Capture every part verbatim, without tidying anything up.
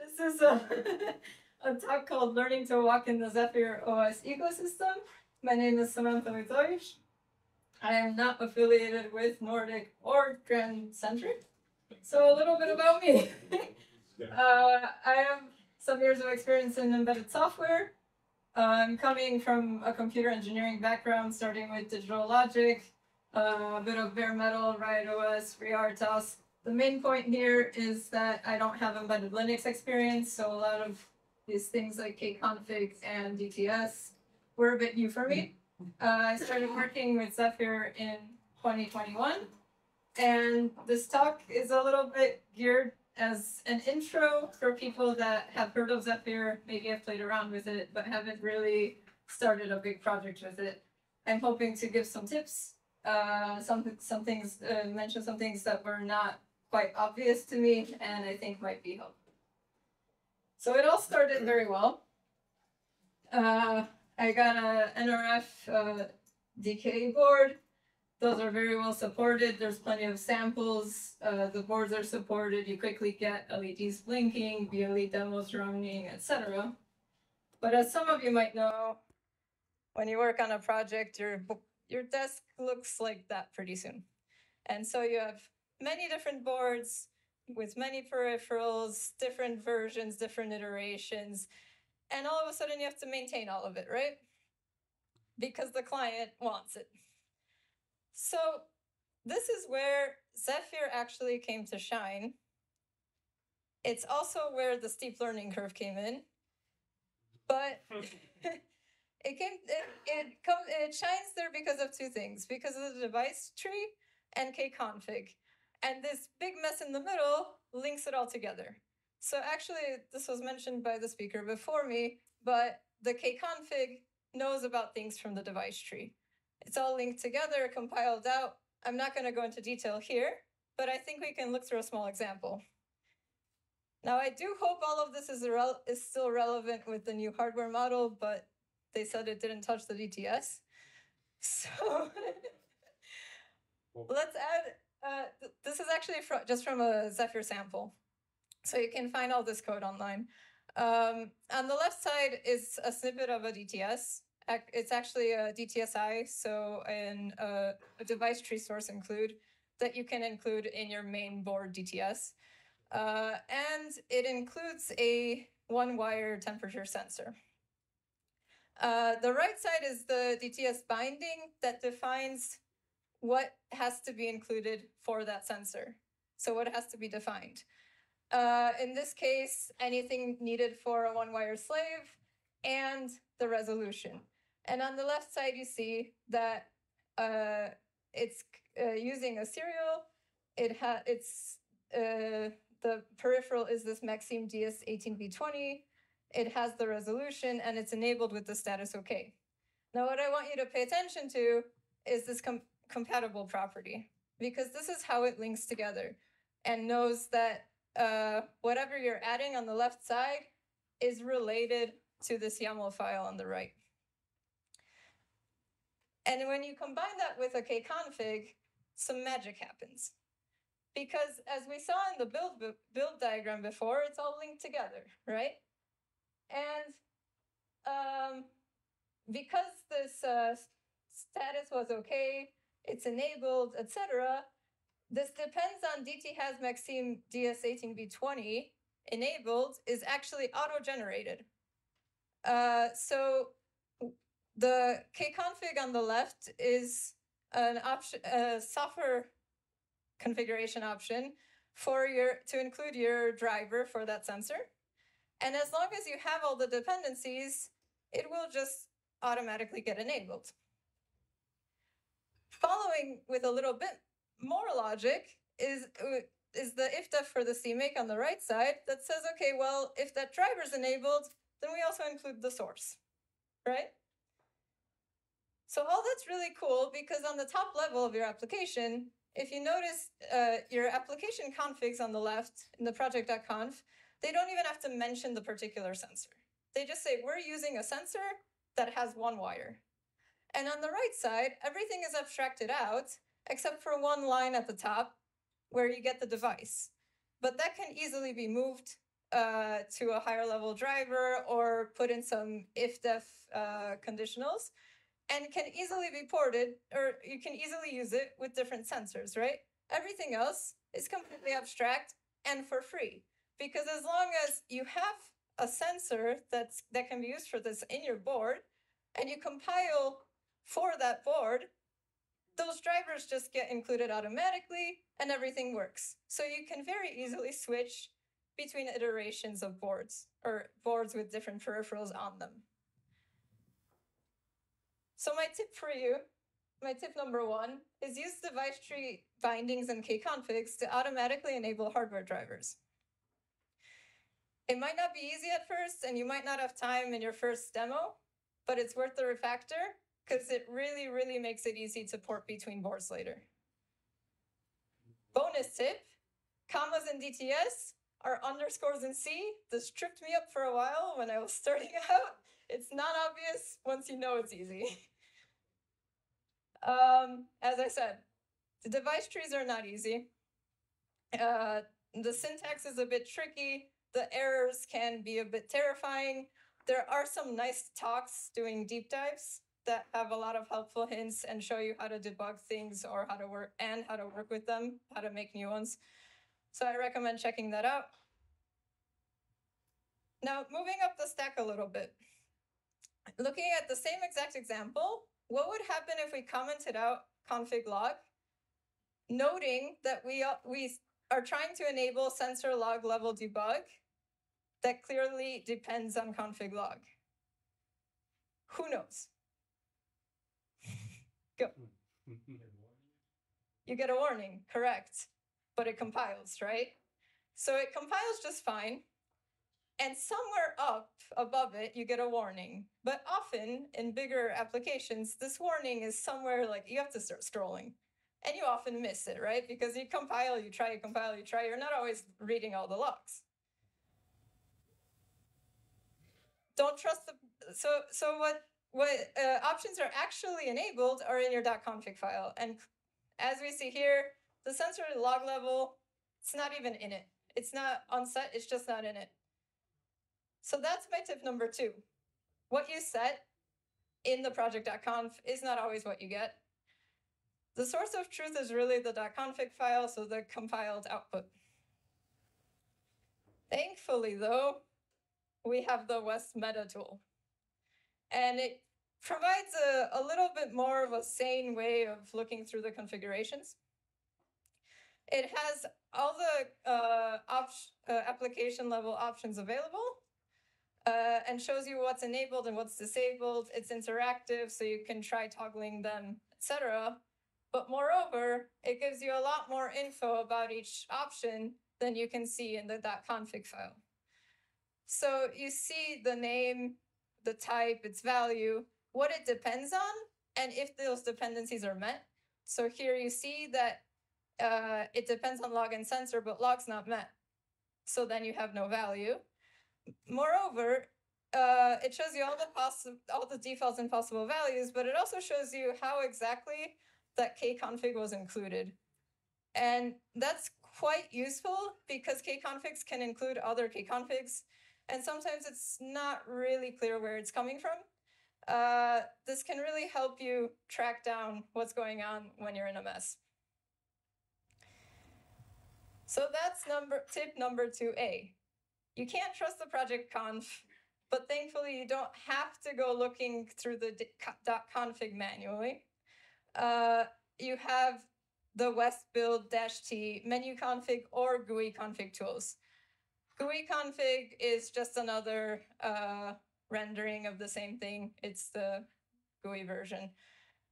This is a, a talk called Learning to Walk in the Zephyr O S Ecosystem. My name is Samantha Litovich. I am not affiliated with Nordic or Grand Centric. So a little bit about me. uh, I have some years of experience in embedded software. I'm um, coming from a computer engineering background, starting with digital logic, uh, a bit of bare metal, Riot O S, FreeRTOS. The main point here is that I don't have embedded Linux experience, so a lot of these things like Kconfig and D T S were a bit new for me. Uh, I started working with Zephyr in twenty twenty-one, and this talk is a little bit geared as an intro for people that have heard of Zephyr, maybe have played around with it, but haven't really started a big project with it. I'm hoping to give some tips, uh, some, some things, uh, mention some things that were not quite obvious to me and I think might be helpful. So it all started very well. Uh, I got a N R F uh, D K board. Those are very well supported. There's plenty of samples. Uh, the boards are supported. You quickly get L E Ds blinking, B L E demos running, et cetera. But as some of you might know, when you work on a project, your, your desk looks like that pretty soon. And so you have many different boards with many peripherals, different versions, different iterations. And all of a sudden you have to maintain all of it, right? Because the client wants it. So this is where Zephyr actually came to shine. It's also where the steep learning curve came in, but it came it it, come, it shines there because of two things, because of the device tree and Kconfig, and this big mess in the middle links it all together. So actually, this was mentioned by the speaker before me, but the Kconfig knows about things from the device tree. It's all linked together, compiled out. I'm not going to go into detail here, but I think we can look through a small example. Now, I do hope all of this is, is still relevant with the new hardware model, but they said it didn't touch the D T S. So let's add, uh, th this is actually fr just from a Zephyr sample. So you can find all this code online. Um, on the left side is a snippet of a D T S. It's actually a D T S I, so in a, a device tree source include that you can include in your main board D T S. Uh, and it includes a one-wire temperature sensor. Uh, the right side is the D T S binding that defines what has to be included for that sensor. So what has to be defined. Uh, in this case, anything needed for a one-wire slave and the resolution. And on the left side, you see that uh, it's uh, using a serial. It ha it's, uh, the peripheral is this Maxim D S eighteen B twenty. It has the resolution, and it's enabled with the status OK. Now, what I want you to pay attention to is this com compatible property, because this is how it links together and knows that uh, whatever you're adding on the left side is related to this YAML file on the right. And when you combine that with a Kconfig, some magic happens. Because as we saw in the build, build diagram before, it's all linked together, right? And um, because this uh, status was okay, it's enabled, et cetera, this depends on D T has Maxim D S eighteen B twenty enabled is actually auto-generated. Uh, so the Kconfig on the left is an option, a software configuration option for your to include your driver for that sensor, and as long as you have all the dependencies, it will just automatically get enabled. Following with a little bit more logic is is the if def for the CMake on the right side that says, okay, well, if that driver is enabled, then we also include the source, right? So all that's really cool because on the top level of your application, if you notice uh, your application configs on the left in the project dot conf, they don't even have to mention the particular sensor. They just say, we're using a sensor that has one wire. And on the right side, everything is abstracted out except for one line at the top where you get the device. But that can easily be moved uh, to a higher level driver or put in some if-def uh, conditionals, and can easily be ported, or you can easily use it with different sensors, right? Everything else is completely abstract and for free, because as long as you have a sensor that's, that can be used for this in your board, and you compile for that board, those drivers just get included automatically and everything works. So you can very easily switch between iterations of boards or boards with different peripherals on them. So my tip for you, my tip number one, is use device tree bindings and Kconfigs to automatically enable hardware drivers. It might not be easy at first, and you might not have time in your first demo, but it's worth the refactor because it really, really makes it easy to port between boards later. Bonus tip, commas in D T S are underscores in C. This tripped me up for a while when I was starting out. It's not obvious once you know it's easy. um, as I said, the device trees are not easy. Uh, the syntax is a bit tricky. The errors can be a bit terrifying. There are some nice talks doing deep dives that have a lot of helpful hints and show you how to debug things or how to work and how to work with them, how to make new ones. So I recommend checking that out. Now, moving up the stack a little bit. Looking at the same exact example, what would happen if we commented out config log, noting that we, we are trying to enable sensor log level debug that clearly depends on config log? Who knows? Go. You get a warning, correct. But it compiles, right? So it compiles just fine. And somewhere up above it, you get a warning. But often in bigger applications, this warning is somewhere like you have to start scrolling. And you often miss it, right? Because you compile, you try, you compile, you try. You're not always reading all the logs. Don't trust the, so, so what, what uh, options are actually enabled are in your .config file. And as we see here, the sensor log level, it's not even in it. It's not on set, it's just not in it. So that's my tip number two. What you set in the project.conf is not always what you get. The source of truth is really the .config file, so the compiled output. Thankfully though, we have the West meta tool. And it provides a, a little bit more of a sane way of looking through the configurations. It has all the uh, op uh, application level options available uh, and shows you what's enabled and what's disabled. It's interactive, so you can try toggling them, et cetera. But moreover, it gives you a lot more info about each option than you can see in the .config file. So you see the name, the type, its value, what it depends on, and if those dependencies are met. So here you see that uh, it depends on log and sensor, but log's not met. So then you have no value. Moreover, uh, it shows you all the, all the defaults and possible values, but it also shows you how exactly that Kconfig was included. And that's quite useful because Kconfigs can include other Kconfigs. And sometimes it's not really clear where it's coming from. Uh, this can really help you track down what's going on when you're in a mess. So that's number, tip number two A. You can't trust the project conf, but thankfully you don't have to go looking through the .config manually. Uh, you have the West build-t menu config or G U I config tools. G U I config is just another uh, rendering of the same thing. It's the G U I version.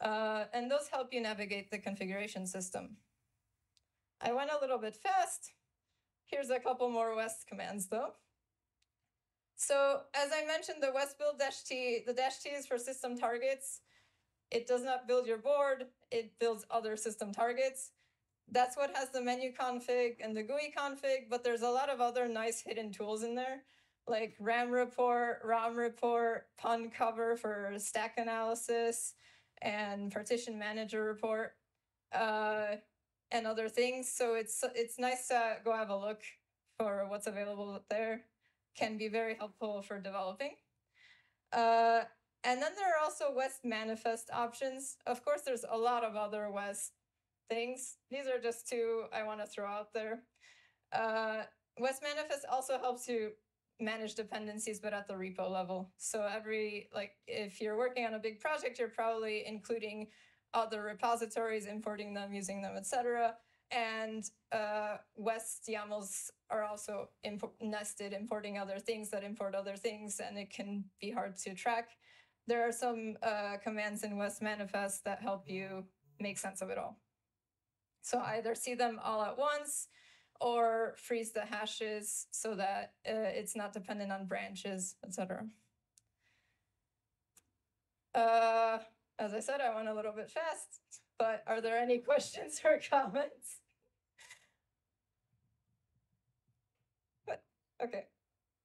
Uh, and those help you navigate the configuration system. I went a little bit fast. Here's a couple more West commands though. So as I mentioned, the West build-t, the dash T is for system targets. It does not build your board. It builds other system targets. That's what has the menu config and the G U I config, but there's a lot of other nice hidden tools in there, like RAM report, ROM report, pun cover for stack analysis, and partition manager report, uh, and other things. So it's, it's nice to go have a look for what's available there can be very helpful for developing. Uh, and then there are also West manifest options. Of course, there's a lot of other West things. These are just two I want to throw out there. Uh, West manifest also helps you manage dependencies, but at the repo level. So every, like, if you're working on a big project, you're probably including other repositories, importing them, using them, et cetera. And uh, West YAMLs are also import nested, importing other things that import other things, and it can be hard to track. There are some uh, commands in West manifest that help you make sense of it all. So either see them all at once, or freeze the hashes so that uh, it's not dependent on branches, et cetera. Uh, as I said, I went a little bit fast, but are there any questions or comments? But, okay,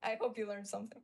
I hope you learned something.